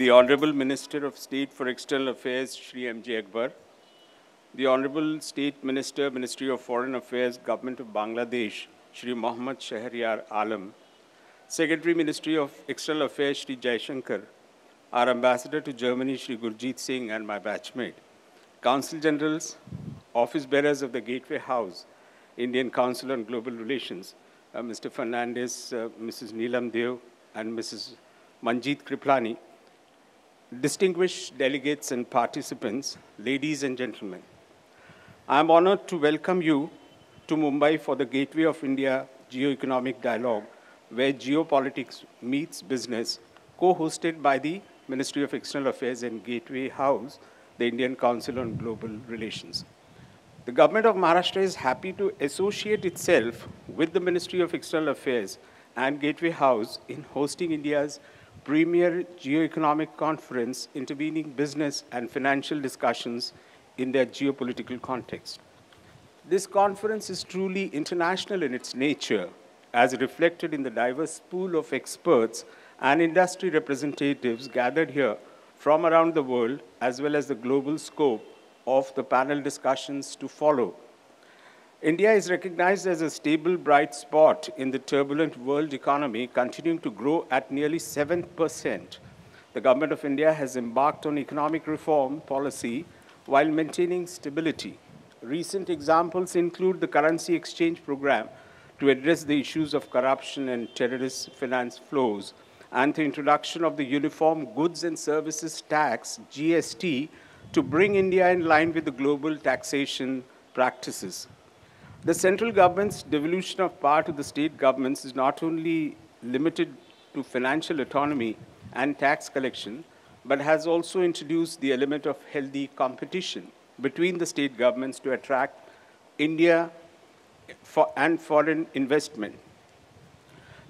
the Honorable Minister of State for External Affairs, Shri M.J. Akbar, the Honorable State Minister, Ministry of Foreign Affairs, Government of Bangladesh, Shri Mohammad Shahriar Alam, Secretary, Ministry of External Affairs, Shri Jaishankar, our Ambassador to Germany, Shri Gurjeet Singh, and my batchmate, Council Generals, Office Bearers of the Gateway House, Indian Council on Global Relations, Mr. Fernandez, Mrs. Neelam Deo, and Mrs. Manjeet Kriplani, distinguished delegates and participants, ladies and gentlemen. I am honored to welcome you to Mumbai for the Gateway of India Geoeconomic Dialogue, where geopolitics meets business, co-hosted by the Ministry of External Affairs and Gateway House, the Indian Council on Global Relations. The government of Maharashtra is happy to associate itself with the Ministry of External Affairs and Gateway House in hosting India's premier geoeconomic conference, intervening business and financial discussions in their geopolitical context. This conference is truly international in its nature, as reflected in the diverse pool of experts and industry representatives gathered here from around the world, as well as the global scope of the panel discussions to follow. India is recognized as a stable, bright spot in the turbulent world economy, continuing to grow at nearly 7%. The government of India has embarked on economic reform policy while maintaining stability. Recent examples include the currency exchange program to address the issues of corruption and terrorist finance flows, and the introduction of the Uniform Goods and Services Tax, GST, to bring India in line with the global taxation practices. The central government's devolution of power to the state governments is not only limited to financial autonomy and tax collection, but has also introduced the element of healthy competition between the state governments to attract India and foreign investment.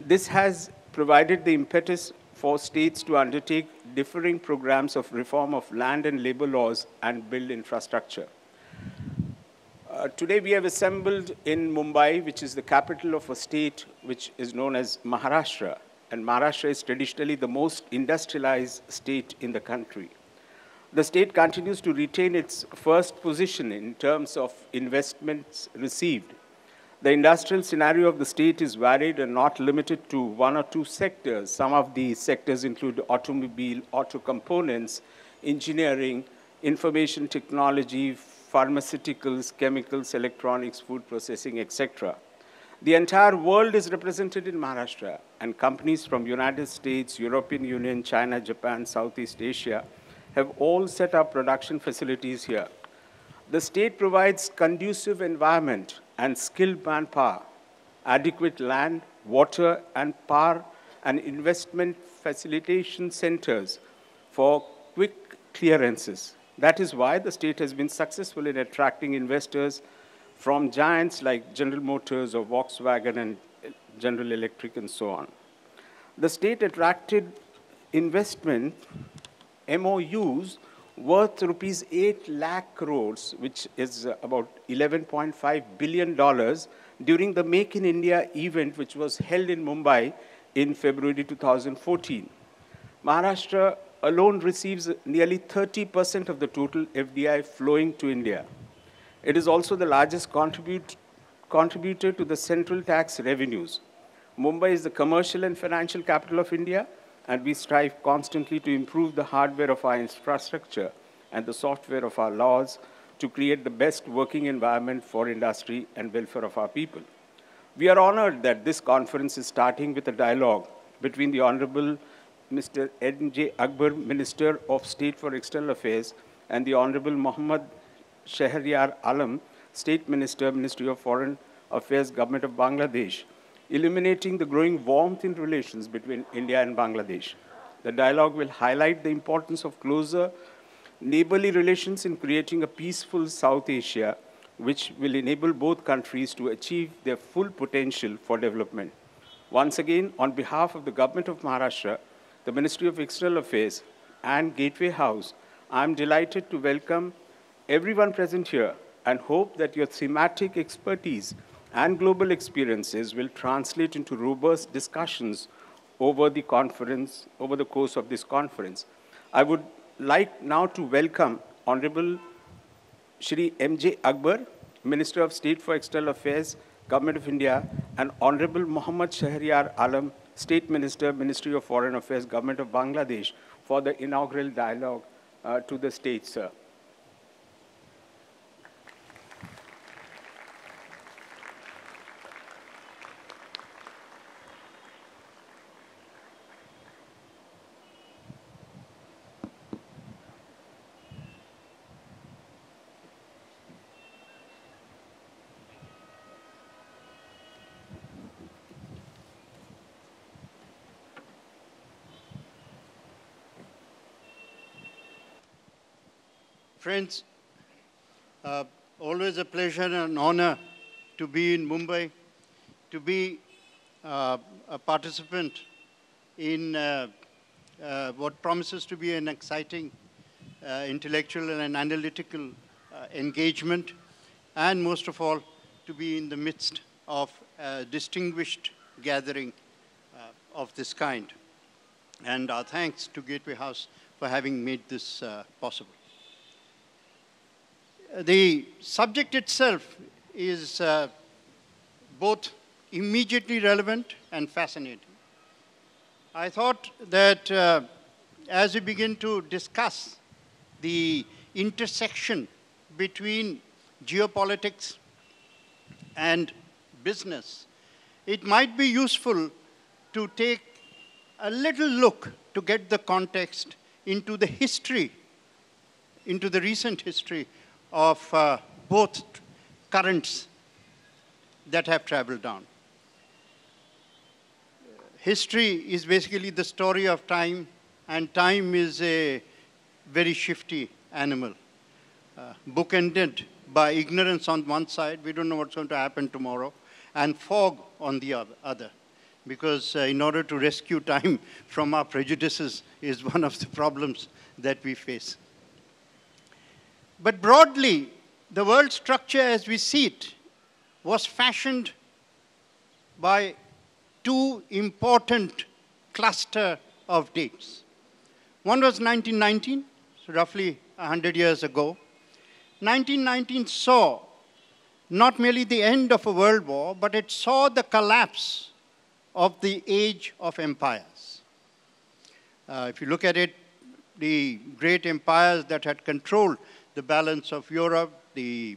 This has provided the impetus for states to undertake differing programs of reform of land and labor laws and build infrastructure. Today we have assembled in Mumbai, which is the capital of a state which is known as Maharashtra, and Maharashtra is traditionally the most industrialized state in the country. The state continues to retain its first position in terms of investments received. The industrial scenario of the state is varied and not limited to one or two sectors. Some of the sectors include automobile, auto components, engineering, information technology, pharmaceuticals, chemicals, electronics, food processing, etc. The entire world is represented in Maharashtra, and companies from United States, European Union, China, Japan, Southeast Asia have all set up production facilities here. The state provides conducive environment and skilled manpower, adequate land, water, and power, and investment facilitation centers for quick clearances. That is why the state has been successful in attracting investors from giants like General Motors or Volkswagen and General Electric and so on. The state attracted investment MOUs worth rupees 8 lakh crores, which is about $11.5 billion during the Make in India event, which was held in Mumbai in February 2014. Maharashtra alone receives nearly 30% of the total FDI flowing to India. It is also the largest contributor to the central tax revenues. Mumbai is the commercial and financial capital of India, and we strive constantly to improve the hardware of our infrastructure and the software of our laws to create the best working environment for industry and welfare of our people. We are honored that this conference is starting with a dialogue between the Honorable Mr. M.J. Akbar, Minister of State for External Affairs, and the Honorable Mohammad Shahriar Alam, State Minister, Ministry of Foreign Affairs, Government of Bangladesh, illuminating the growing warmth in relations between India and Bangladesh. The dialogue will highlight the importance of closer neighborly relations in creating a peaceful South Asia, which will enable both countries to achieve their full potential for development. Once again, on behalf of the Government of Maharashtra, the Ministry of External Affairs, and Gateway House, I am delighted to welcome everyone present here and hope that your thematic expertise and global experiences will translate into robust discussions over the course of this conference. I would like now to welcome Honorable Shri M.J. Akbar, Minister of State for External Affairs, Government of India, and Honorable Mohammad Shahriar Alam, State Minister, Ministry of Foreign Affairs, Government of Bangladesh, for the inaugural dialogue to the stage, sir. Friends, always a pleasure and honor to be in Mumbai, to be a participant in what promises to be an exciting intellectual and analytical engagement, and most of all, to be in the midst of a distinguished gathering of this kind. And our thanks to Gateway House for having made this possible. The subject itself is both immediately relevant and fascinating. I thought that as we begin to discuss the intersection between geopolitics and business, it might be useful to take a little look to get the context into the history, into the recent history of both currents that have traveled down. History is basically the story of time, and time is a very shifty animal, bookended by ignorance on one side, we don't know what's going to happen tomorrow, and fog on the other. Because in order to rescue time from our prejudices is one of the problems that we face. But broadly, the world structure as we see it was fashioned by two important cluster of dates. One was 1919, so roughly 100 years ago. 1919 saw not merely the end of a world war, but it saw the collapse of the age of empires. If you look at it, the great empires that had controlled the balance of Europe, the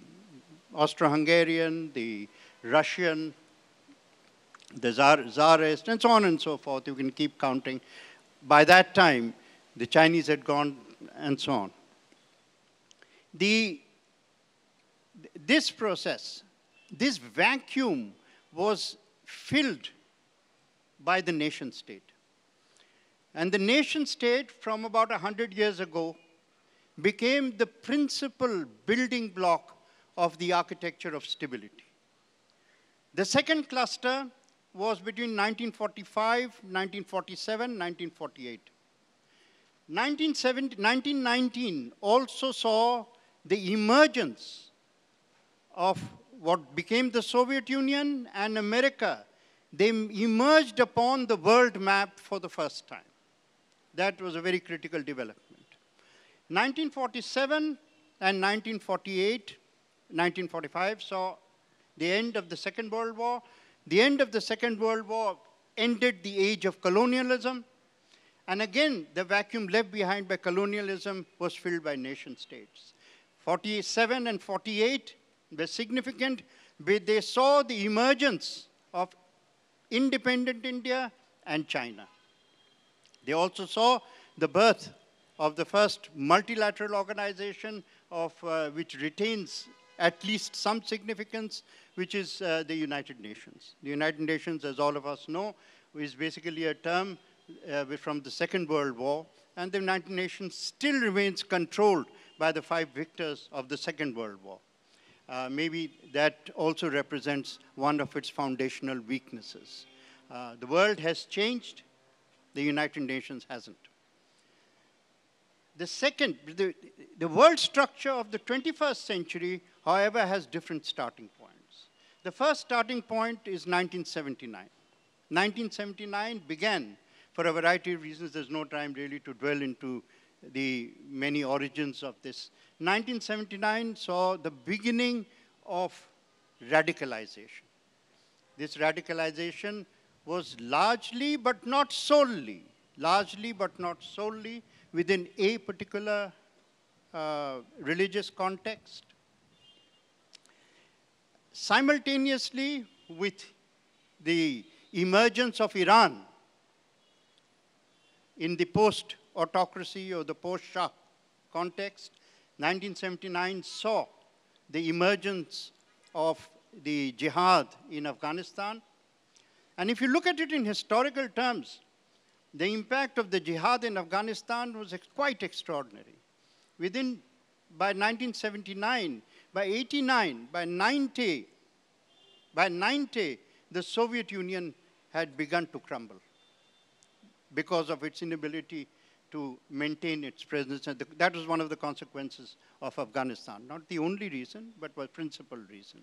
Austro-Hungarian, the Russian, the Tsarist, and so on and so forth. You can keep counting. By that time, the Chinese had gone, and so on. This process, this vacuum was filled by the nation state. And the nation state, from about 100 years ago, became the principal building block of the architecture of stability. The second cluster was between 1945, 1947, 1948. 1919 also saw the emergence of what became the Soviet Union and America. They emerged upon the world map for the first time. That was a very critical development. 1947 and 1948, 1945 saw the end of the Second World War. The end of the Second World War ended the age of colonialism. And again, the vacuum left behind by colonialism was filled by nation states. 47 and 48 were significant, but they saw the emergence of independent India and China. They also saw the birth of the first multilateral organization of, which retains at least some significance, which is the United Nations. The United Nations, as all of us know, is basically a term from the Second World War, and the United Nations still remains controlled by the five victors of the Second World War. Maybe that also represents one of its foundational weaknesses. The world has changed, the United Nations hasn't. The second, the world structure of the 21st century, however, has different starting points. The first starting point is 1979. 1979 began, for a variety of reasons, there's no time really to dwell into the many origins of this. 1979 saw the beginning of radicalization. This radicalization was largely but not solely, within a particular religious context. Simultaneously with the emergence of Iran in the post-autocracy or the post-Shah context, 1979 saw the emergence of the jihad in Afghanistan. And if you look at it in historical terms, the impact of the jihad in Afghanistan was quite extraordinary. Within, by 1979, by 89, by 90, the Soviet Union had begun to crumble because of its inability to maintain its presence. And that was one of the consequences of Afghanistan. Not the only reason, but was principal reason.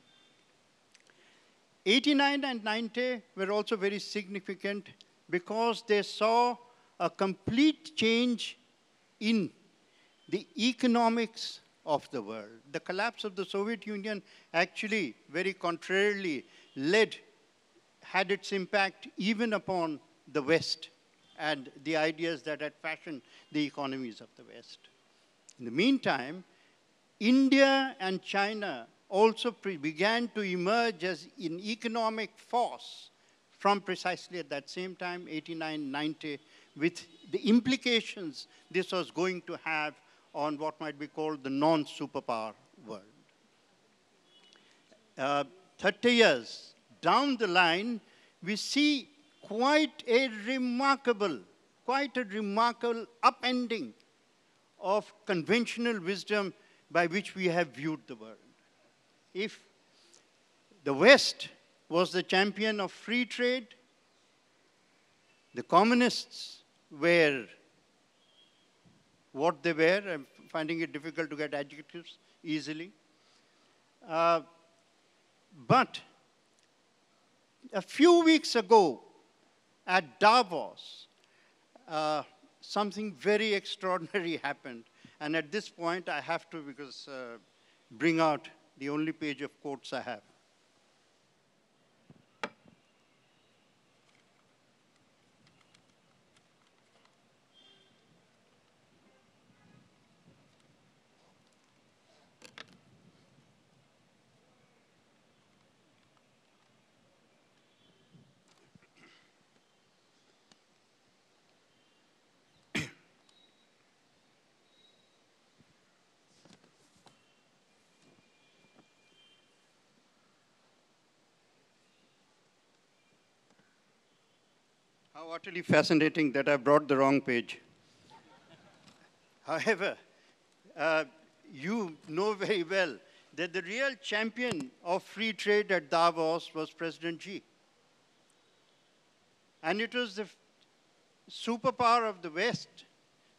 89 and 90 were also very significant because they saw a complete change in the economics of the world. The collapse of the Soviet Union actually, very contrarily, had its impact even upon the West and the ideas that had fashioned the economies of the West. In the meantime, India and China also began to emerge as an economic force from precisely at that same time, 89, 90, with the implications this was going to have on what might be called the non-superpower world. 30 years down the line, we see quite a remarkable upending of conventional wisdom by which we have viewed the world. If the West was the champion of free trade, the communists were what they were. I'm finding it difficult to get adjectives easily. But a few weeks ago at Davos, something very extraordinary happened. And at this point, I have to, because bring out the only page of quotes I have. How utterly fascinating that I brought the wrong page. However, you know very well that the real champion of free trade at Davos was President Xi. And it was the superpower of the West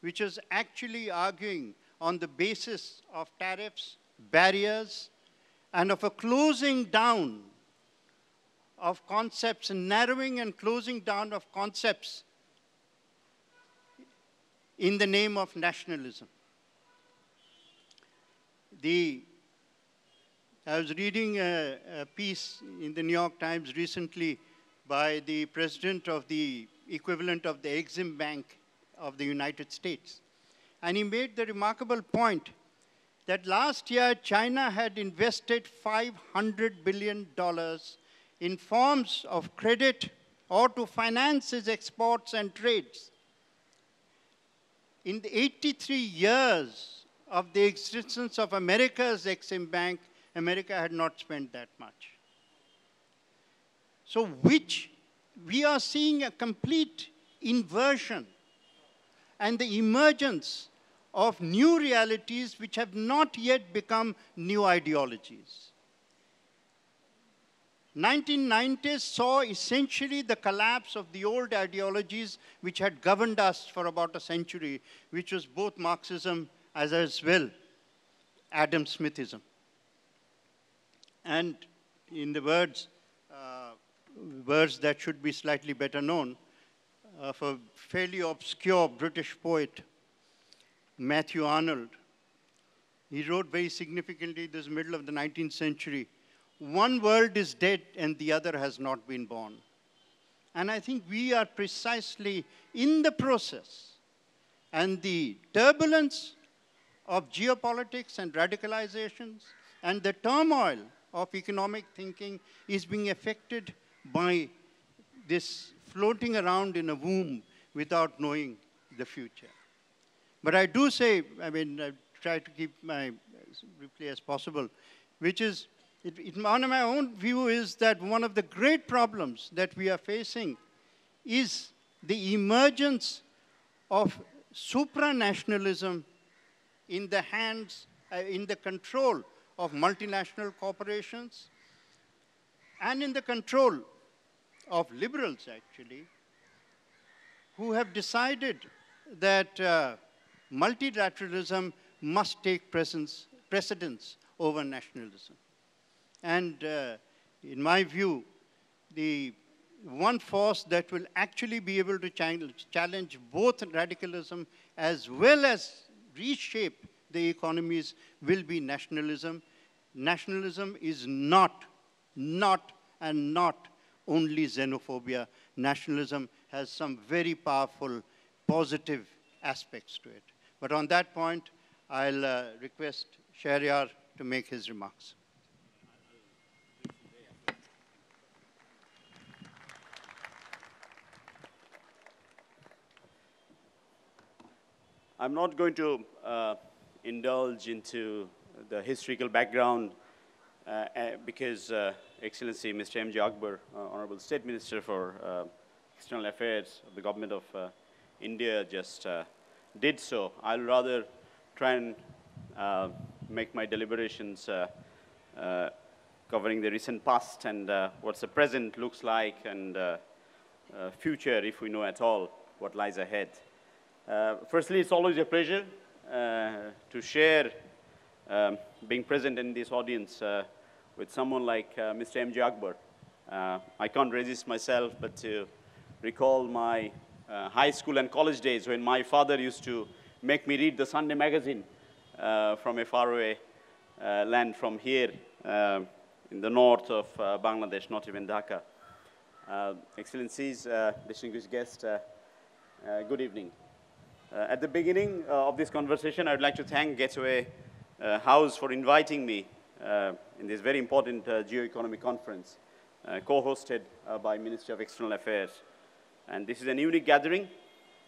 which was actually arguing on the basis of tariffs, barriers, and of a closing down of concepts, narrowing and closing down of concepts in the name of nationalism. I was reading a piece in the New York Times recently by the president of the equivalent of the Exim Bank of the United States. And he made the remarkable point that last year China had invested $500 billion in forms of credit or to finance its exports and trades. In the 83 years of the existence of America's Exim Bank, America had not spent that much. So we are seeing a complete inversion and the emergence of new realities which have not yet become new ideologies. 1990s saw essentially the collapse of the old ideologies which had governed us for about a century, which was both Marxism as well Adam Smithism. And in the words that should be slightly better known, of a fairly obscure British poet, Matthew Arnold. He wrote very significantly this middle of the 19th century, one world is dead and the other has not been born. And I think we are precisely in the process, and the turbulence of geopolitics and radicalizations and the turmoil of economic thinking is being affected by this floating around in a womb without knowing the future. But I do say, I mean, I try to keep my briefly as possible, which is, on my own view is that one of the great problems that we are facing is the emergence of supranationalism in the hands, in the control of multinational corporations and in the control of liberals, actually, who have decided that multilateralism must take precedence over nationalism. And in my view, the one force that will actually be able to challenge both radicalism as well as reshape the economies will be nationalism. Nationalism is not only xenophobia. Nationalism has some very powerful positive aspects to it. But on that point, I'll request Shahriar to make his remarks. I'm not going to indulge into the historical background because Excellency Mr. M.J. Akbar, Honorable State Minister for External Affairs of the Government of India, just did so. I'll rather try and make my deliberations covering the recent past and what's the present looks like and future, if we know at all what lies ahead. Firstly, it's always a pleasure to share being present in this audience with someone like Mr. M.J. Akbar. I can't resist myself but to recall my high school and college days when my father used to make me read the Sunday magazine from a faraway land from here in the north of Bangladesh, not even Dhaka. Excellencies, distinguished guests, good evening. At the beginning of this conversation, I would like to thank Gateway House for inviting me in this very important geoeconomic conference, co-hosted by Ministry of External Affairs. And this is an unique gathering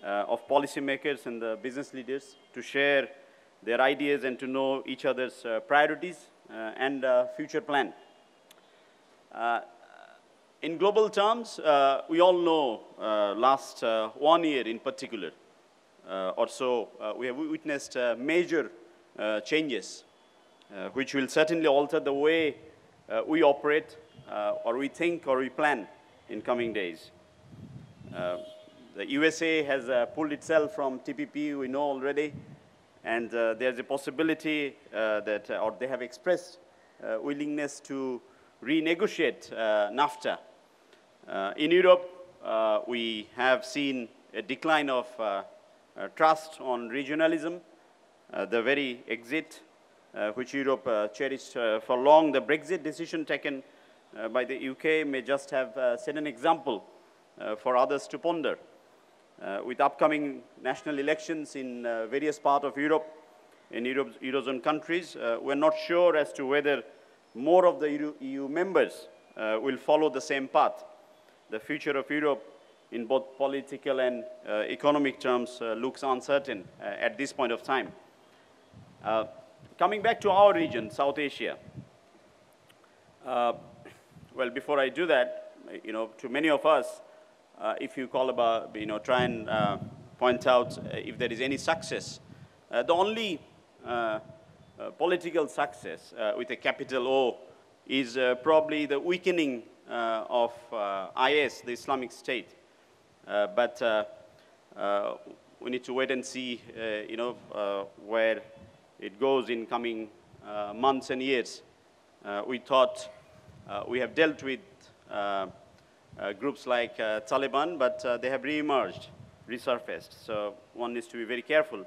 of policymakers and the business leaders to share their ideas and to know each other's priorities and future plan. In global terms, we all know last 1 year in particular, or so, we have witnessed major changes, which will certainly alter the way we operate, or we think, or we plan in coming days. The USA has pulled itself from TPP, we know already, and there's a possibility that, or they have expressed willingness to renegotiate NAFTA. In Europe, we have seen a decline of trust on regionalism, the very exit which Europe cherished for long. The Brexit decision taken by the UK may just have set an example for others to ponder. With upcoming national elections in various parts of Europe, in Eurozone countries, we're not sure as to whether more of the EU members will follow the same path. The future of Europe in both political and economic terms looks uncertain at this point of time. Coming back to our region, South Asia. Well, before I do that, you know, to many of us, if you call about, you know, try and point out if there is any success, the only political success with a capital O is probably the weakening of IS, the Islamic State. But we need to wait and see, you know, where it goes in coming months and years. We thought we have dealt with groups like Taliban, but they have resurfaced. So one needs to be very careful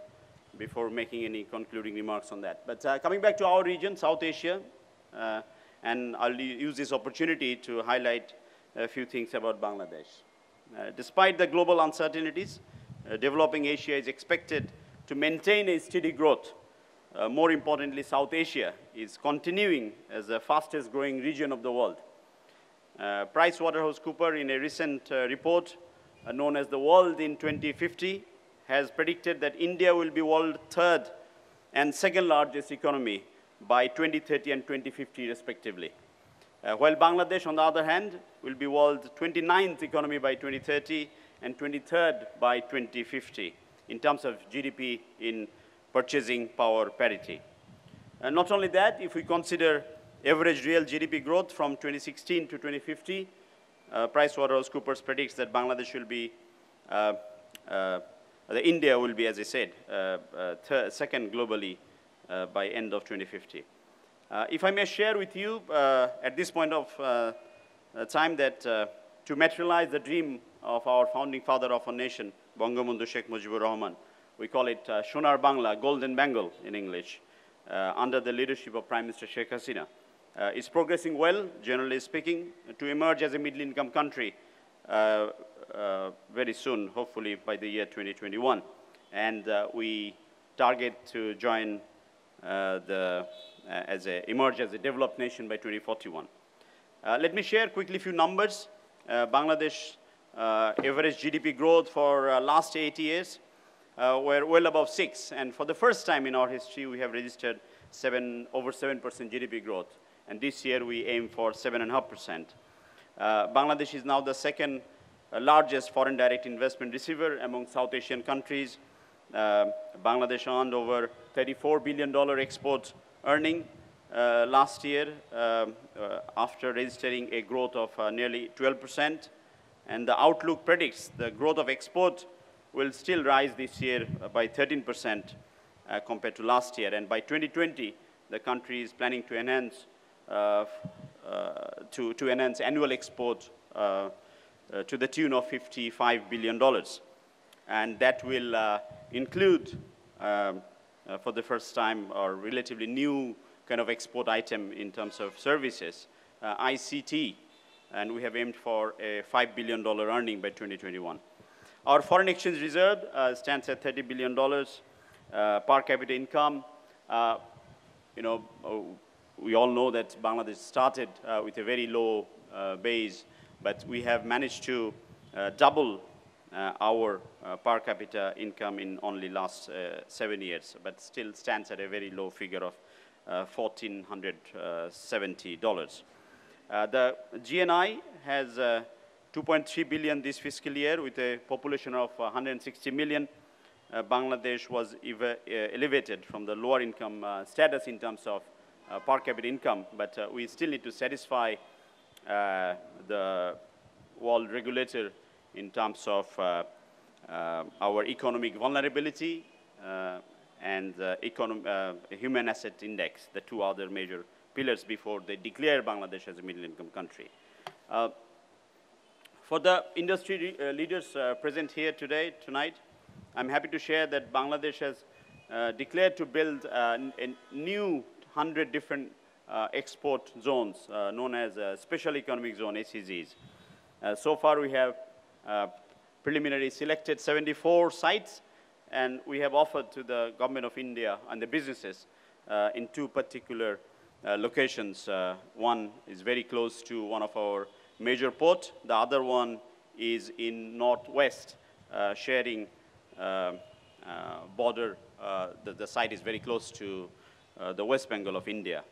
before making any concluding remarks on that. But coming back to our region, South Asia, and I'll use this opportunity to highlight a few things about Bangladesh. Despite the global uncertainties, developing Asia is expected to maintain a steady growth. More importantly, South Asia is continuing as the fastest growing region of the world. PricewaterhouseCoopers, in a recent report known as The World in 2050, has predicted that India will be world's third and second largest economy by 2030 and 2050 respectively. While Bangladesh, on the other hand, will be world's 29th economy by 2030 and 23rd by 2050 in terms of GDP in purchasing power parity. And not only that, if we consider average real GDP growth from 2016 to 2050, PricewaterhouseCoopers predicts that Bangladesh will be, India will be, as I said, second globally by end of 2050. If I may share with you at this point of time that to materialize the dream of our founding father of our nation, Bangabandhu Sheikh Mujibur Rahman, we call it Sonar Bangla, Golden Bengal in English, under the leadership of Prime Minister Sheikh Hasina, is progressing well, generally speaking, to emerge as a middle-income country very soon, hopefully by the year 2021. And we target to join emerge as a developed nation by 2041. Let me share quickly a few numbers. Bangladesh average GDP growth for last 8 years were well above 6, and for the first time in our history, we have registered over 7% GDP growth, and this year we aim for 7.5%. Bangladesh is now the second largest foreign direct investment receiver among South Asian countries. Bangladesh earned over $34 billion export earning last year after registering a growth of nearly 12%, and the outlook predicts the growth of export will still rise this year by 13% compared to last year, and by 2020 the country is planning to enhance annual export to the tune of $55 billion, and that will include for the first time or relatively new kind of export item in terms of services, ICT, and we have aimed for a $5 billion earning by 2021. Our foreign exchange reserve stands at $30 billion per capita income. We all know that Bangladesh started with a very low base, but we have managed to double our per capita income in only last 7 years, but still stands at a very low figure of $1,470. The GNI has 2.3 billion this fiscal year with a population of 160 million. Bangladesh was elevated from the lower income status in terms of per capita income, but we still need to satisfy the world regulator in terms of our economic vulnerability and the human asset index, the two other major pillars, before they declare Bangladesh as a middle-income country. For the industry leaders present here tonight, I'm happy to share that Bangladesh has declared to build a new 100 different export zones known as Special Economic Zone, SEZs. So far we have preliminarily selected 74 sites, and we have offered to the government of India and the businesses in two particular locations. One is very close to one of our major ports, the other one is in northwest, sharing border. The site is very close to the West Bengal of India.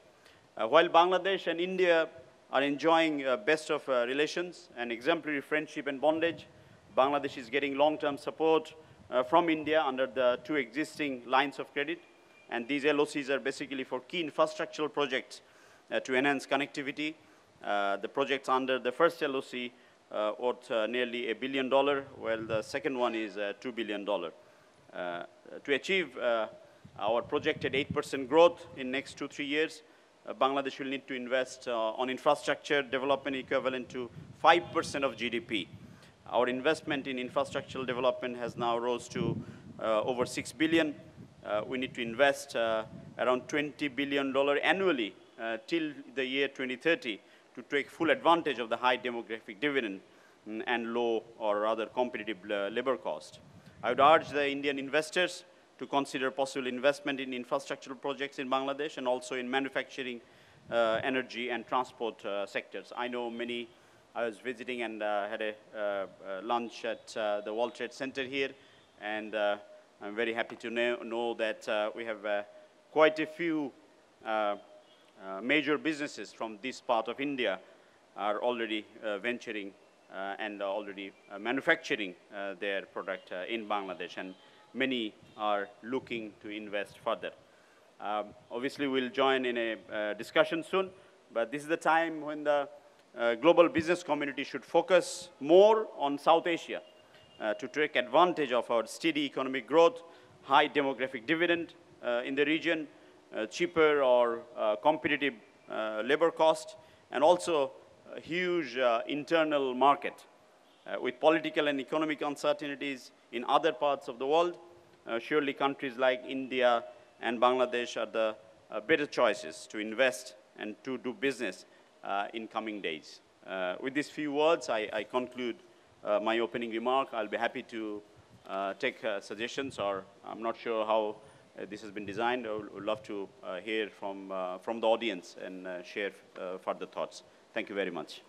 While Bangladesh and India are enjoying best of relations and exemplary friendship and bondage, Bangladesh is getting long-term support from India under the two existing lines of credit, and these LOCs are basically for key infrastructural projects to enhance connectivity. The projects under the first LOC worth nearly $1 billion, while the second one is $2 billion. To achieve our projected 8% growth in next 2-3 years, Bangladesh will need to invest on infrastructure development equivalent to 5% of GDP. Our investment in infrastructural development has now rose to over $6 billion We need to invest around $20 billion annually till the year 2030 to take full advantage of the high demographic dividend and low or rather competitive labor cost. I would urge the Indian investors to consider possible investment in infrastructural projects in Bangladesh and also in manufacturing, energy and transport sectors. I know many, I was visiting and had a lunch at the World Trade Center here, and I'm very happy to know that we have quite a few major businesses from this part of India are already venturing and already manufacturing their product in Bangladesh, and many are looking to invest further. Obviously, we'll join in a discussion soon, but this is the time when the global business community should focus more on South Asia to take advantage of our steady economic growth, high demographic dividend in the region, cheaper or competitive labor cost, and also a huge internal market. With political and economic uncertainties in other parts of the world, surely countries like India and Bangladesh are the better choices to invest and to do business in coming days. With these few words, I conclude my opening remark. I'll be happy to take suggestions, or I'm not sure how this has been designed. I would love to hear from the audience and share further thoughts. Thank you very much.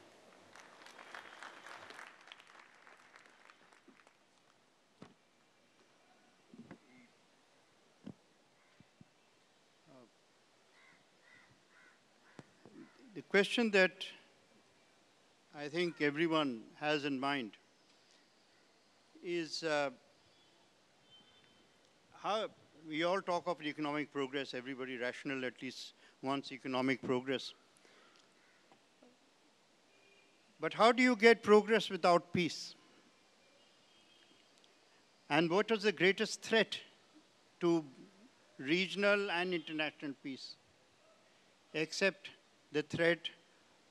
The question that I think everyone has in mind is how we all talk of economic progress, everybody rational at least wants economic progress. But how do you get progress without peace? And what is the greatest threat to regional and international peace, except the threat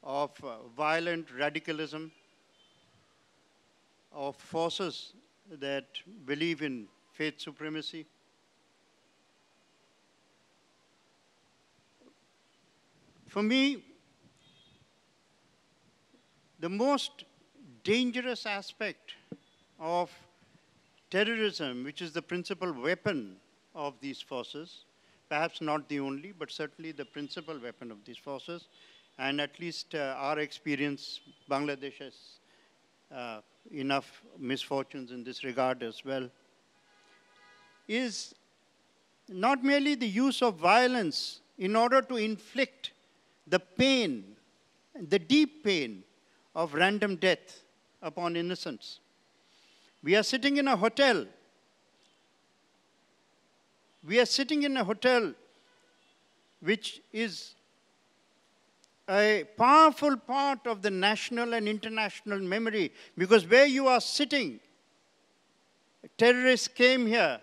of violent radicalism, of forces that believe in faith supremacy? For me, the most dangerous aspect of terrorism, which is the principal weapon of these forces, perhaps not the only, but certainly the principal weapon of these forces, and at least our experience, Bangladesh has enough misfortunes in this regard as well, is not merely the use of violence in order to inflict the pain, the deep pain of random death upon innocents. We are sitting in a hotel. We are sitting in a hotel which is a powerful part of the national and international memory, because where you are sitting, terrorists came here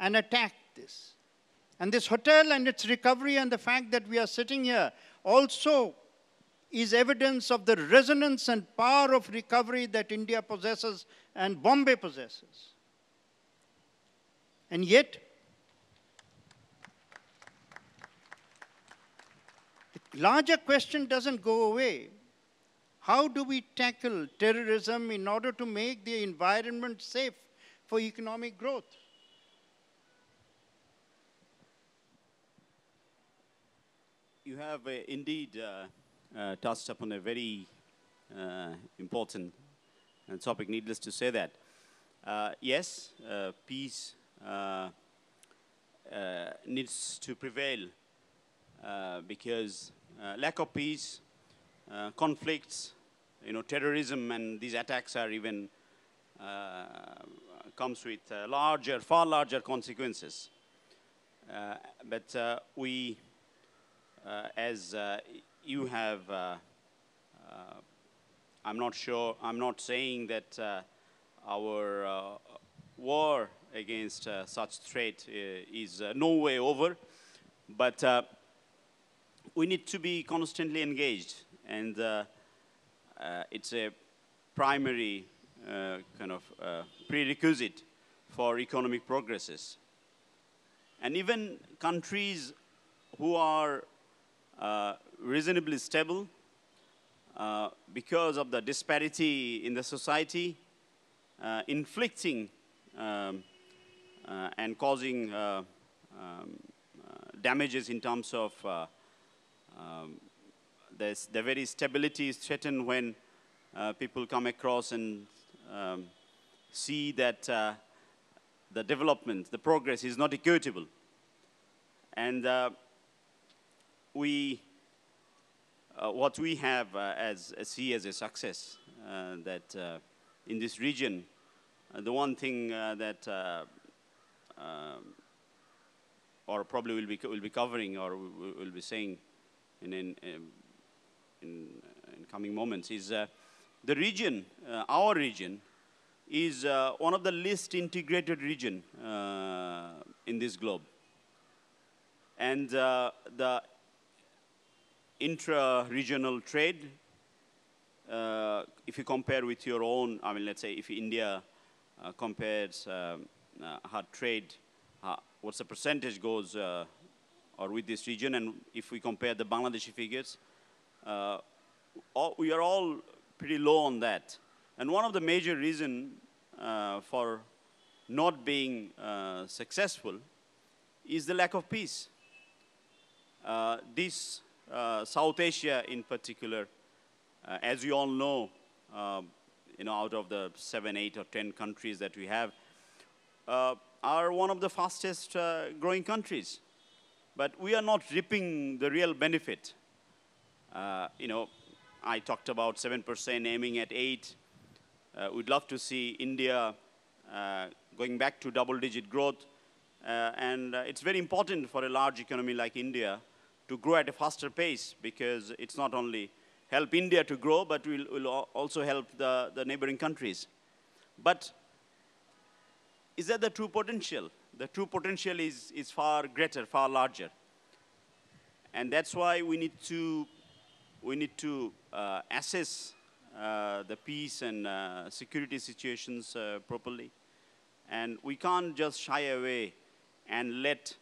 and attacked this. And this hotel and its recovery and the fact that we are sitting here also is evidence of the resonance and power of recovery that India possesses and Bombay possesses. And yet, the larger question doesn't go away. How do we tackle terrorism in order to make the environment safe for economic growth? You have indeed touched upon a very important topic, needless to say that. Yes, peace needs to prevail because lack of peace, conflicts, terrorism and these attacks are even, comes with larger, far larger consequences. But we, as you have, I'm not sure, I'm not saying that our war against such threat is no way over, but we need to be constantly engaged, and it's a primary kind of prerequisite for economic progresses. And even countries who are reasonably stable because of the disparity in the society, inflicting and causing damages in terms of the very stability is threatened when people come across and see that the development, the progress is not equitable. And what we have see as a success, that in this region, the one thing that or probably we'll be covering or we'll be saying in coming moments is the region, our region, is one of the least integrated region in this globe. And the intra-regional trade, if you compare with your own, I mean, let's say if India compares her trade, what's the percentage goes or with this region, and if we compare the Bangladeshi figures, we are all pretty low on that. And one of the major reasons for not being successful is the lack of peace. This South Asia in particular, as you all know, out of the 7, 8, or 10 countries that we have, are one of the fastest growing countries. But we are not reaping the real benefit. I talked about 7% aiming at 8%. We'd love to see India going back to double-digit growth. And it's very important for a large economy like India to grow at a faster pace, because it's not only help India to grow, but will also help the neighboring countries. But is that the true potential? The true potential is far greater, far larger. And that's why we need to assess the peace and security situations properly. And we can't just shy away and let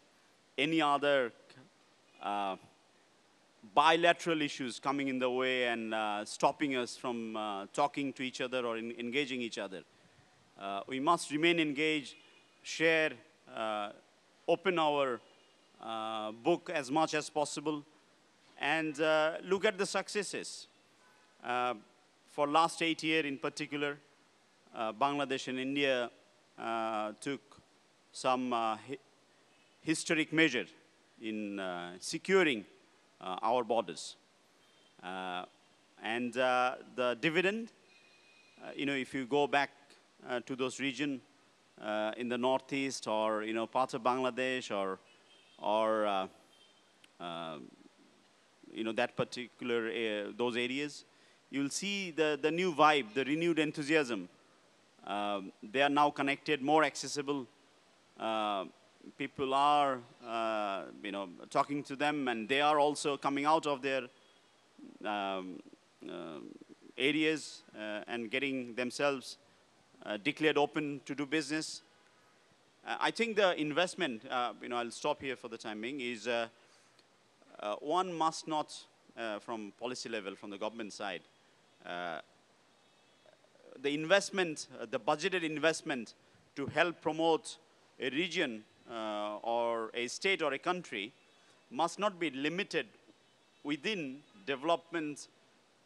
any other bilateral issues coming in the way and stopping us from talking to each other or engaging each other. We must remain engaged, share, open our book as much as possible, and look at the successes. For last 8 years in particular, Bangladesh and India took some historic measure in securing our borders. And the dividend, if you go back to those regions in the northeast or parts of Bangladesh or that particular those areas, you'll see the new vibe, the renewed enthusiasm. They are now connected, more accessible. People are, talking to them, and they are also coming out of their areas and getting themselves declared open to do business. I think the investment, I'll stop here for the time being, is one must not, from policy level, from the government side, the investment, the budgeted investment to help promote a region or a state or a country must not be limited within development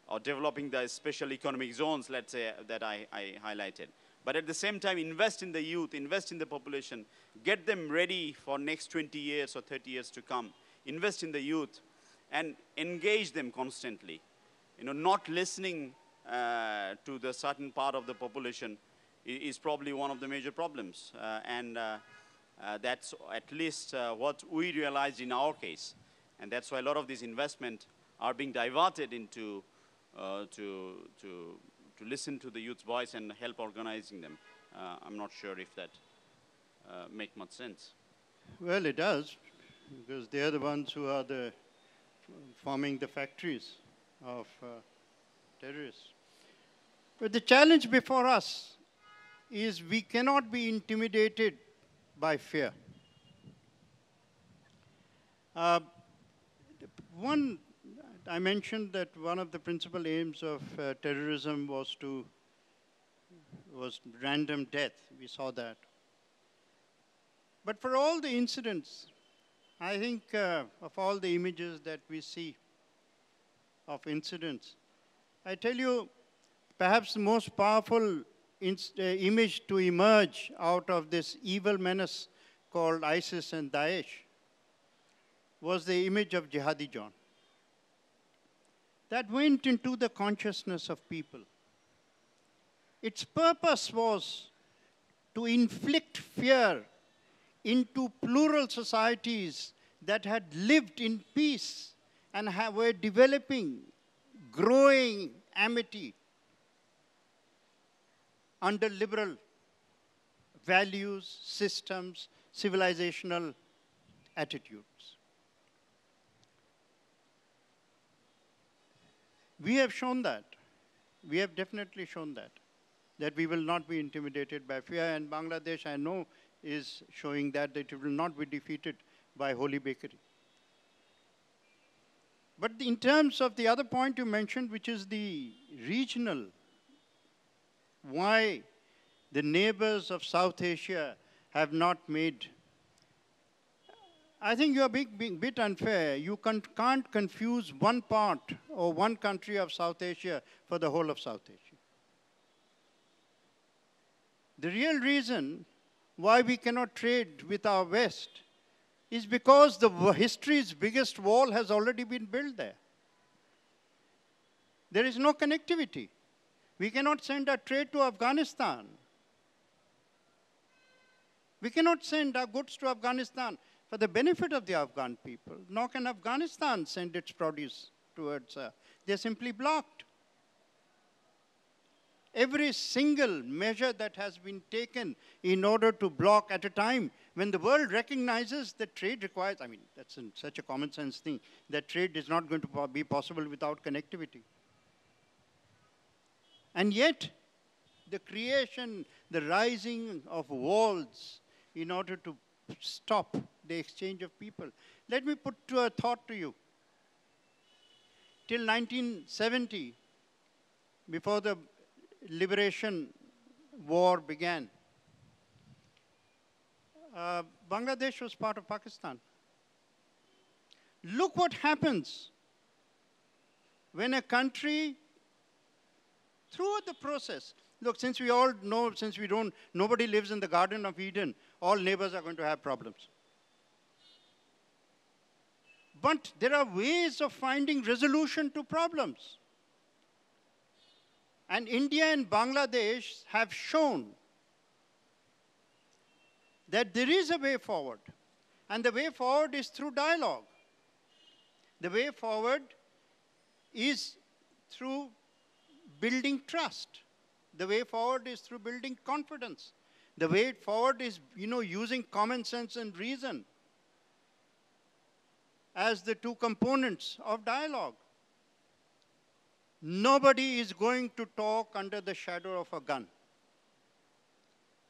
or developing the special economic zones, let's say, that I highlighted. But at the same time, invest in the youth, invest in the population, get them ready for next 20 years or 30 years to come. Invest in the youth and engage them constantly. Not listening to the certain part of the population is probably one of the major problems. And that's at least what we realized in our case. And that's why a lot of these investment are being diverted into to listen to the youth's voice and help organizing them. I'm not sure if that makes much sense. Well, it does, because they are the ones who are forming the factories of terrorists. But the challenge before us is we cannot be intimidated by fear. I mentioned that one of the principal aims of terrorism was random death. We saw that. But for all the incidents, I think of all the images that we see of incidents, I tell you, perhaps the most powerful image to emerge out of this evil menace called ISIS and Daesh was the image of Jihadi John. That went into the consciousness of people. Its purpose was to inflict fear into plural societies that had lived in peace and were developing, growing amity under liberal values, systems, civilizational attitudes. We have shown that. We have definitely shown that we will not be intimidated by fear. And Bangladesh, I know, is showing that it will not be defeated by Holey Bakery. But in terms of the other point you mentioned, which is the regional, why the neighbors of South Asia have not made, I think you are being a bit unfair. You can't confuse one part or one country of South Asia for the whole of South Asia. The real reason why we cannot trade with our West is because the history's biggest wall has already been built there. There is no connectivity. We cannot send our trade to Afghanistan. We cannot send our goods to Afghanistan for the benefit of the Afghan people, nor can Afghanistan send its produce towards us. They're simply blocked. Every single measure that has been taken in order to block at a time when the world recognizes that trade requires, I mean, that's such a common sense thing, that trade is not going to be possible without connectivity. And yet, the creation, the rising of walls in order to stop the exchange of people. Let me put a thought to you. Till 1970, before the liberation war began, Bangladesh was part of Pakistan. Look what happens when a country, throughout the process, look, since we all know, since we don't, nobody lives in the Garden of Eden, all neighbors are going to have problems. But there are ways of finding resolution to problems. And India and Bangladesh have shown that there is a way forward. And the way forward is through dialogue. The way forward is through building trust. The way forward is through building confidence. The way forward is, you know, using common sense and reason as the two components of dialogue. Nobody is going to talk under the shadow of a gun.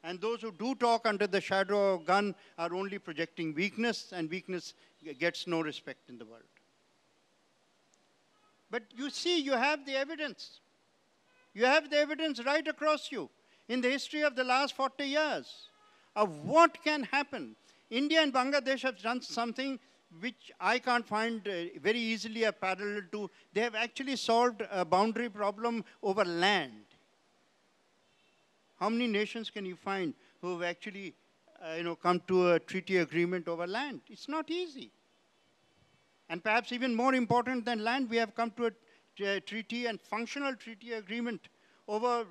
And those who do talk under the shadow of a gun are only projecting weakness, and weakness gets no respect in the world. But you see, you have the evidence. You have the evidence right across you in the history of the last 40 years of what can happen. India and Bangladesh have done something which I can't find very easily a parallel to. They have actually solved a boundary problem over land. How many nations can you find who have actually come to a treaty agreement over land? It's not easy. And perhaps even more important than land, we have come to a treaty and functional treaty agreement over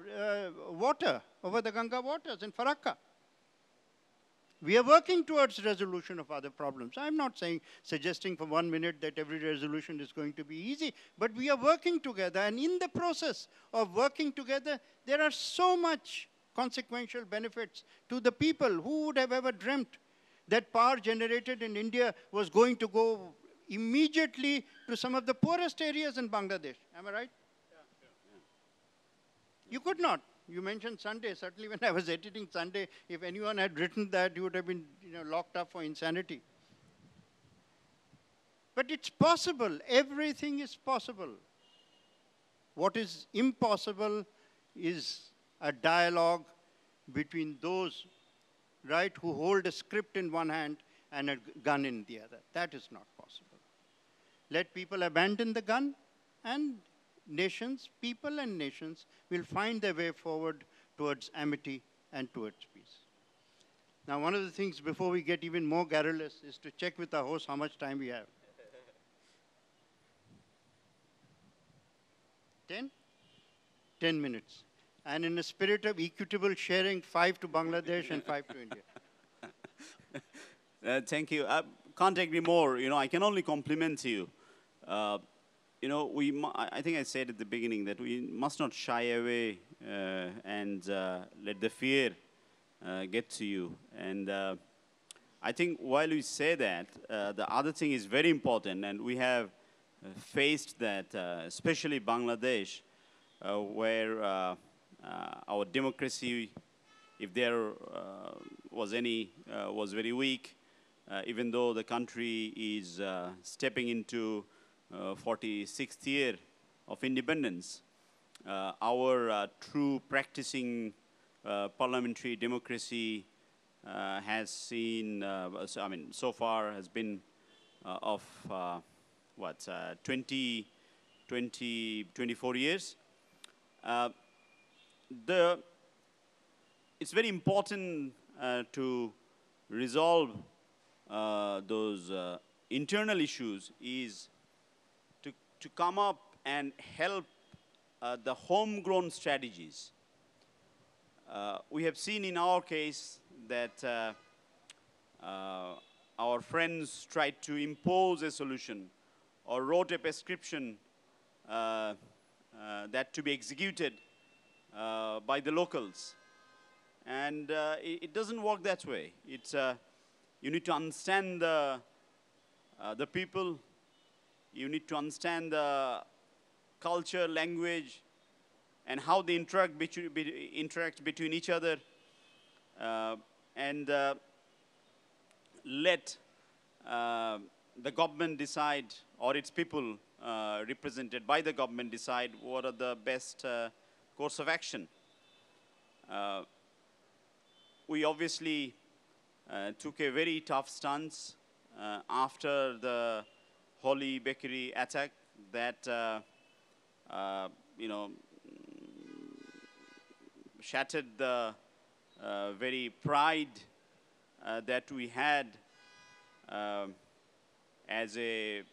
water, over the Ganga waters in Farakka. We are working towards resolution of other problems. I'm not suggesting for 1 minute that every resolution is going to be easy, but we are working together, and in the process of working together, there are so much consequential benefits to the people. Who would have ever dreamt that power generated in India was going to go immediately to some of the poorest areas in Bangladesh? Am I right? Yeah. You could not. You mentioned Sunday. Certainly when I was editing Sunday, if anyone had written that, you would have been locked up for insanity. But it's possible. Everything is possible. What is impossible is a dialogue between those, right, who hold a script in one hand and a gun in the other. That is not possible. Let people abandon the gun, and nations, people and nations will find their way forward towards amity and towards peace. Now, one of the things before we get even more garrulous is to check with our host how much time we have. 10? 10 minutes. And in a spirit of equitable sharing, 5 to Bangladesh and 5 to India. Thank you. I can't agree more. You know, I can only compliment you. You know, I think I said at the beginning that we must not shy away and let the fear get to you. And I think while we say that, the other thing is very important, and we have faced that, especially Bangladesh, where our democracy, if there was any, was very weak, even though the country is stepping into 46th year of independence. Our true practicing parliamentary democracy has seen, I mean, so far has been of, 24 years. It's very important to resolve those internal issues, is to come up and help the homegrown strategies. We have seen in our case that our friends tried to impose a solution or wrote a prescription that to be executed by the locals. And it doesn't work that way. It's, you need to understand the people. You need to understand the culture, language, and how they interact, between each other. And let the government decide, or its people represented by the government decide what are the best course of action. We obviously took a very tough stance after the Holey Bakery attack that, you know, shattered the very pride that we had as a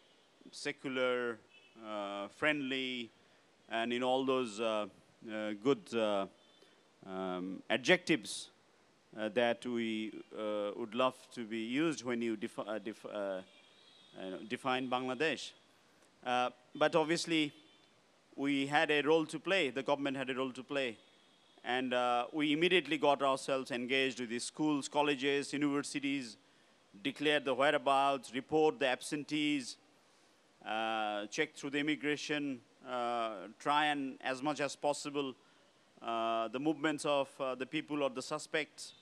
secular, friendly, and in all those good adjectives that we would love to be used when you define Bangladesh. But obviously, we had a role to play. The government had a role to play. And we immediately got ourselves engaged with the schools, colleges, universities, declared the whereabouts, report the absentees, check through the immigration, try and, as much as possible, the movements of the people or the suspects.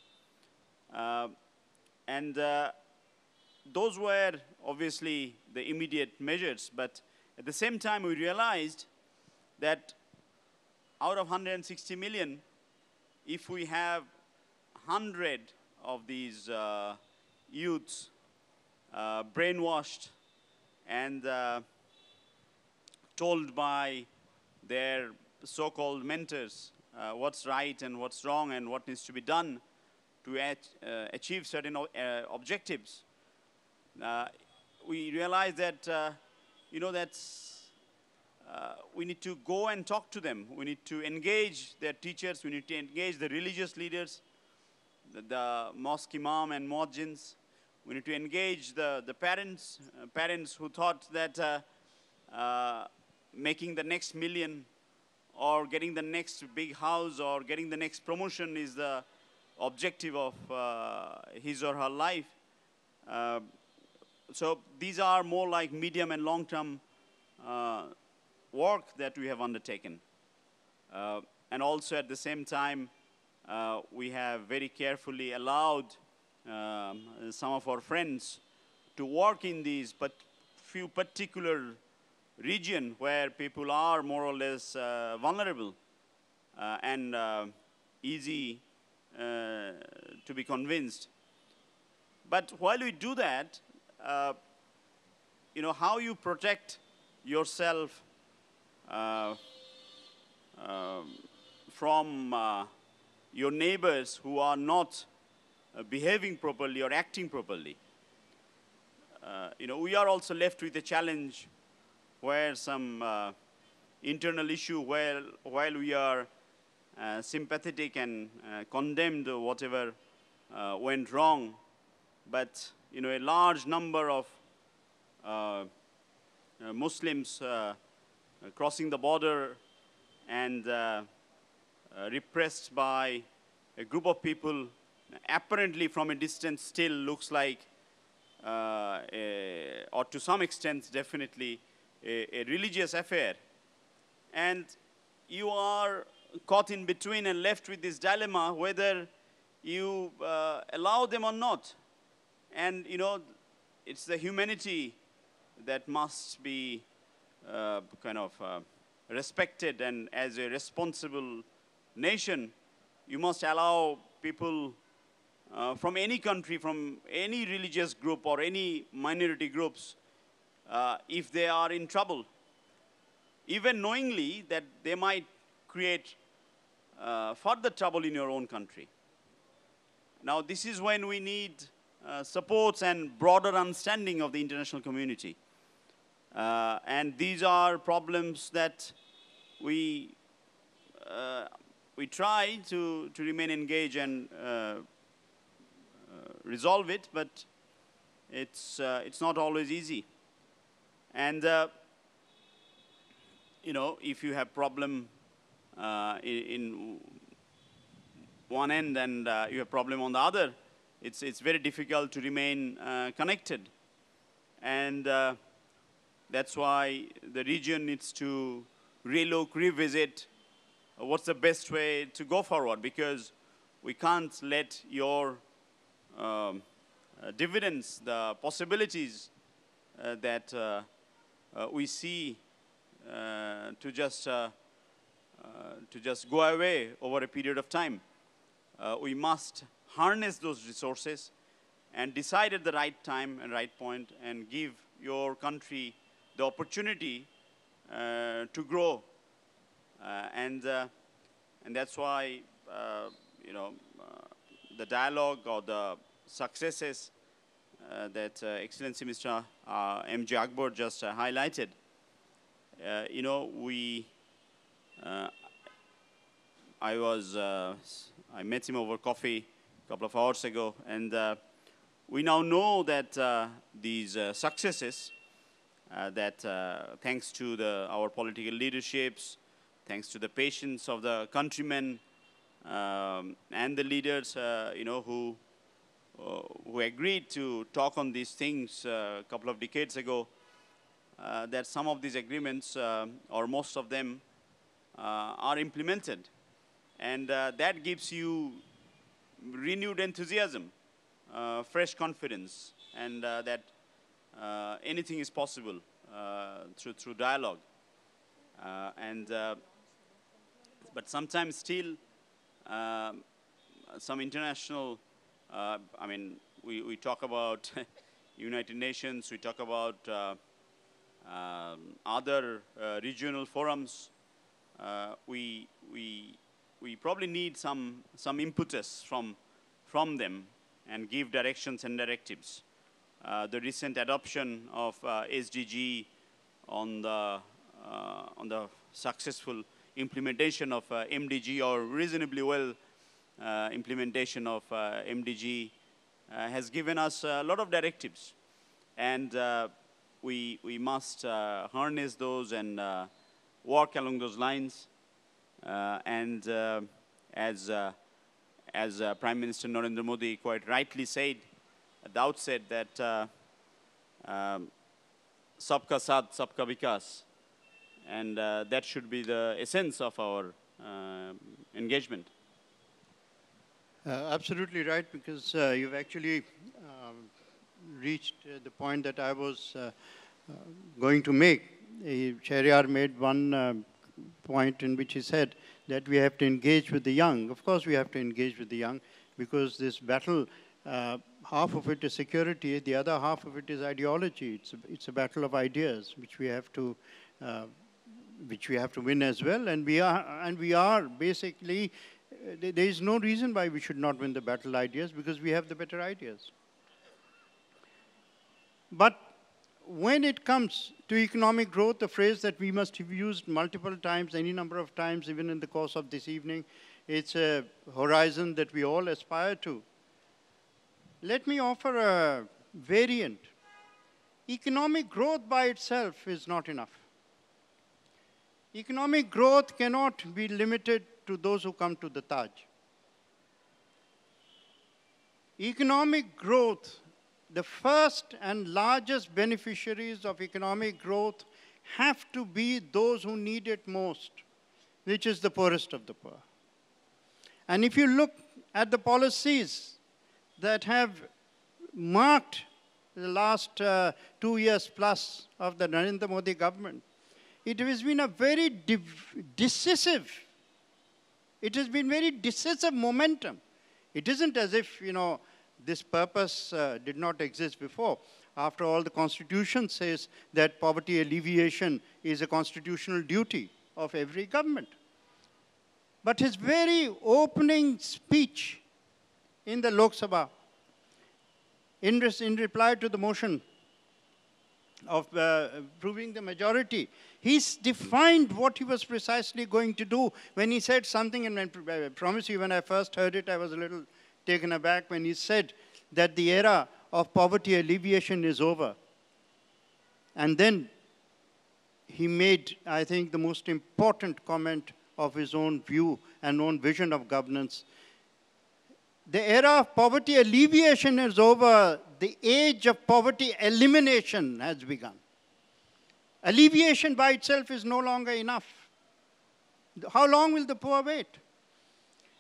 Those were obviously the immediate measures, but at the same time we realized that out of 160 million, if we have 100 of these youths brainwashed and told by their so-called mentors what's right and what's wrong and what needs to be done to achieve certain objectives, we realized that, you know, that's, we need to go and talk to them. We need to engage their teachers. We need to engage the religious leaders, the mosque imam and muazzins. We need to engage the parents, parents who thought that making the next million or getting the next big house or getting the next promotion is the objective of his or her life. So these are more like medium and long-term work that we have undertaken. And also at the same time, we have very carefully allowed some of our friends to work in these, but few particular region where people are more or less vulnerable and easy to be convinced. But while we do that, you know, how you protect yourself from your neighbors who are not behaving properly or acting properly. You know, we are also left with a challenge where some internal issue where while we are sympathetic and condemned or whatever went wrong, but you know, a large number of Muslims crossing the border and repressed by a group of people apparently from a distance still looks like, or to some extent definitely, a religious affair. And you are caught in between and left with this dilemma whether you allow them or not. And you know, it's the humanity that must be kind of respected, and as a responsible nation, you must allow people from any country, from any religious group or any minority groups, if they are in trouble, even knowingly that they might create further trouble in your own country. Now, this is when we need supports and broader understanding of the international community. And these are problems that we try to remain engaged and resolve it, but it's not always easy. And, you know, if you have problem in one end and you have problem on the other, it's very difficult to remain connected. And that's why the region needs to relook, revisit what's the best way to go forward, because we can't let your dividends, the possibilities that we see to just go away over a period of time. We must harness those resources and decide at the right time and right point and give your country the opportunity to grow. And that's why you know, the dialogue or the successes that Excellency Mr. M.J. Akbar just highlighted, you know, I met him over coffee a couple of hours ago, and we now know that these successes that thanks to our political leaderships, thanks to the patience of the countrymen and the leaders, you know, who agreed to talk on these things a couple of decades ago, that some of these agreements, or most of them, are implemented. And that gives you renewed enthusiasm, fresh confidence, and that anything is possible through dialogue. But sometimes still, some international, I mean, we talk about United Nations, we talk about other regional forums. We probably need some impetus from them and give directions and directives. The recent adoption of SDG on the successful implementation of MDG, or reasonably well implementation of MDG, has given us a lot of directives, and we must harness those and work along those lines. And as Prime Minister Narendra Modi quite rightly said at the outset, that Sabka Saath, Sabka Vikas, and that should be the essence of our engagement. Absolutely right, because you've actually reached the point that I was going to make. Shahriar made one point in which he said that we have to engage with the young. Of course we have to engage with the young, because this battle, half of it is security, the other half of it is ideology. It's a battle of ideas, which we have to win as well. And we are basically, there is no reason why we should not win the battle ideas, because we have the better ideas. But when it comes to economic growth, the phrase that we must have used multiple times, any number of times, even in the course of this evening, it's a horizon that we all aspire to. Let me offer a variant. Economic growth by itself is not enough. Economic growth cannot be limited to those who come to the Taj. Economic growth, the first and largest beneficiaries of economic growth have to be those who need it most, which is the poorest of the poor. And if you look at the policies that have marked the last 2 years plus of the Narendra Modi government, it has been a very decisive momentum. It isn't as if, you know, this purpose did not exist before. After all, the Constitution says that poverty alleviation is a constitutional duty of every government. But his very opening speech in the Lok Sabha, in reply to the motion of proving the majority, he defined what he was precisely going to do when he said something, and I promise you, when I first heard it, I was a little taken aback when he said that the era of poverty alleviation is over. And then he made, I think, the most important comment of his own view and own vision of governance. The era of poverty alleviation is over. The age of poverty elimination has begun. Alleviation by itself is no longer enough. How long will the poor wait?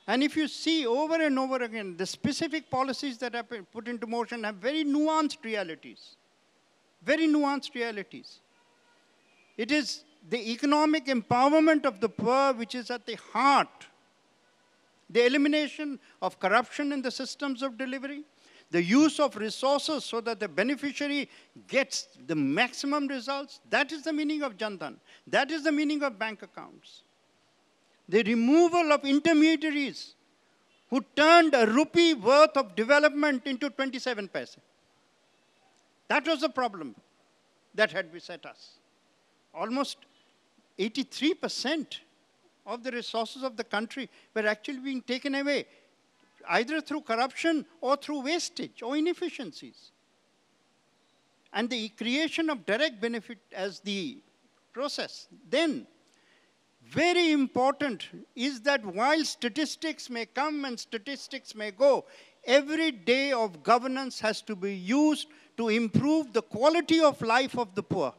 And if you see over and over again, the specific policies that have been put into motion have very nuanced realities. Very nuanced realities. It is the economic empowerment of the poor which is at the heart. The elimination of corruption in the systems of delivery, the use of resources so that the beneficiary gets the maximum results, that is the meaning of Jan Dhan. That is the meaning of bank accounts. The removal of intermediaries who turned a rupee worth of development into 27 paise. That was the problem that had beset us. Almost 83% of the resources of the country were actually being taken away, either through corruption or through wastage or inefficiencies. And the creation of direct benefit as the process. Then, very important is that while statistics may come and statistics may go, every day of governance has to be used to improve the quality of life of the poor.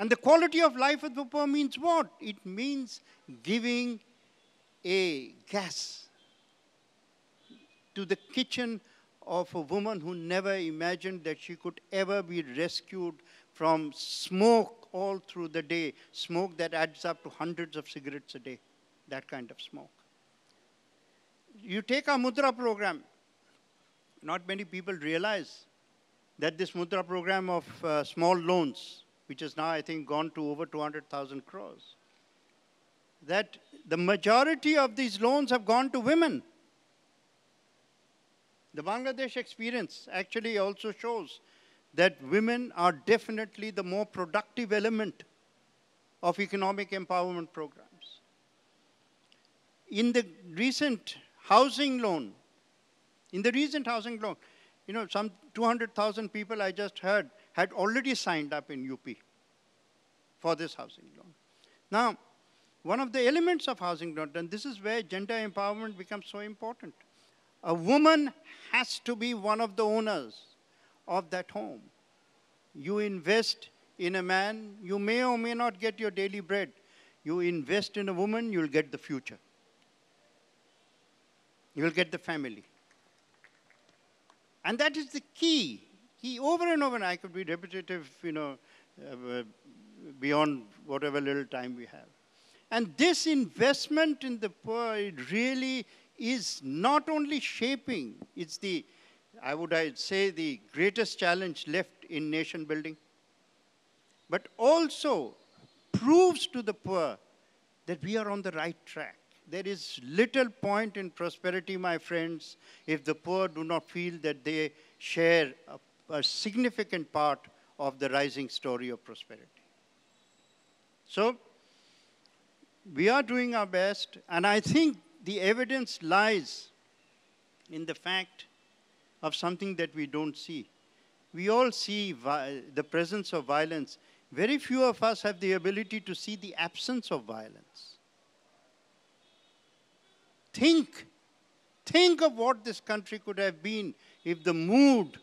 And the quality of life of the poor means what? It means giving a gas to the kitchen of a woman who never imagined that she could ever be rescued from smoke all through the day, smoke that adds up to hundreds of cigarettes a day, that kind of smoke. You take our mudra program, not many people realize that this mudra program of small loans, which is now, I think, gone to over 200,000 crores, that the majority of these loans have gone to women. The Bangladesh experience actually also shows that women are definitely the more productive element of economic empowerment programs. In the recent housing loan, you know, some 200,000 people, I just heard, had already signed up in UP for this housing loan. Now, one of the elements of housing loan, and this is where gender empowerment becomes so important. A woman has to be one of the owners of that home. You invest in a man, you may or may not get your daily bread. You invest in a woman, you'll get the future. You'll get the family. And that is the key He over and over, and I could be repetitive, you know, beyond whatever little time we have. And this investment in the poor, it really is not only shaping, it's the, I would say, the greatest challenge left in nation building, but also proves to the poor that we are on the right track. There is little point in prosperity, my friends, if the poor do not feel that they share a significant part of the rising story of prosperity. So we are doing our best, and I think the evidence lies in the fact of something that we don't see. We all see the presence of violence. Very few of us have the ability to see the absence of violence. Think of what this country could have been if the mood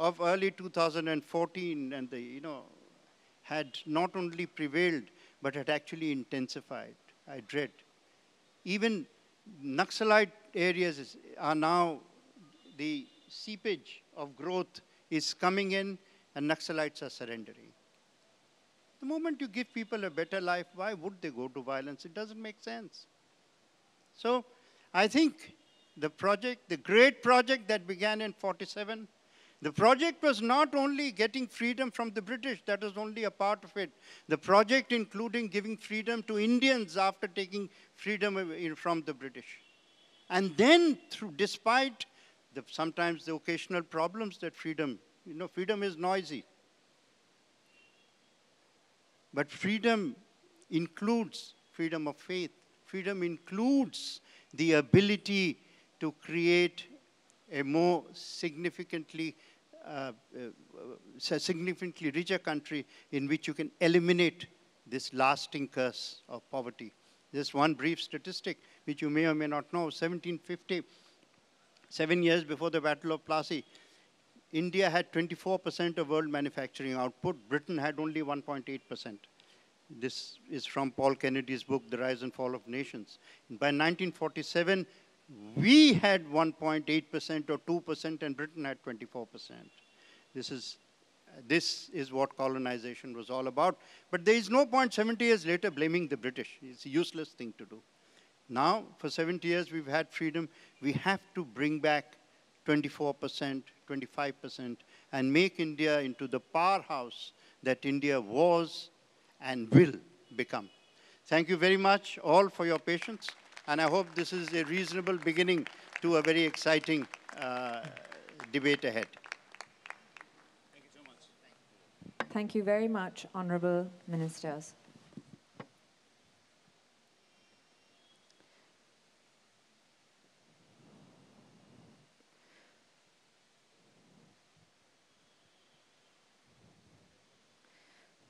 of early 2014 and the, you know, had not only prevailed, but had actually intensified. I dread. Even Naxalite areas are now, the seepage of growth is coming in, and Naxalites are surrendering. The moment you give people a better life, why would they go to violence? It doesn't make sense. So I think the project, the great project that began in '47, the project was not only getting freedom from the British, that was only a part of it. The project including giving freedom to Indians after taking freedom from the British. And then through, despite the, sometimes the occasional problems that freedom, you know, freedom is noisy. But freedom includes freedom of faith. Freedom includes the ability to create a more significantly richer country in which you can eliminate this lasting curse of poverty. There's one brief statistic which you may or may not know. 1750, 7 years before the Battle of Plassey, India had 24% of world manufacturing output. Britain had only 1.8%. This is from Paul Kennedy's book, The Rise and Fall of Nations. By 1947, we had 1.8% or 2%, and Britain had 24%. This is what colonization was all about. But there is no point 70 years later blaming the British. It's a useless thing to do. Now, for 70 years, we've had freedom. We have to bring back 24%, 25%, and make India into the powerhouse that India was and will become. Thank you very much all for your patience. And I hope this is a reasonable beginning to a very exciting debate ahead. Thank you so much. Thank you very much, Honorable Ministers.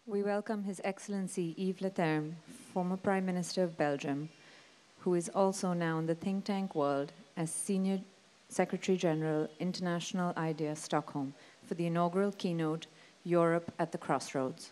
We welcome His Excellency Yves Leterme, former Prime Minister of Belgium, who is also now in the think tank world as Senior Secretary General, International IDEA, Stockholm, for the inaugural keynote, Europe at the Crossroads.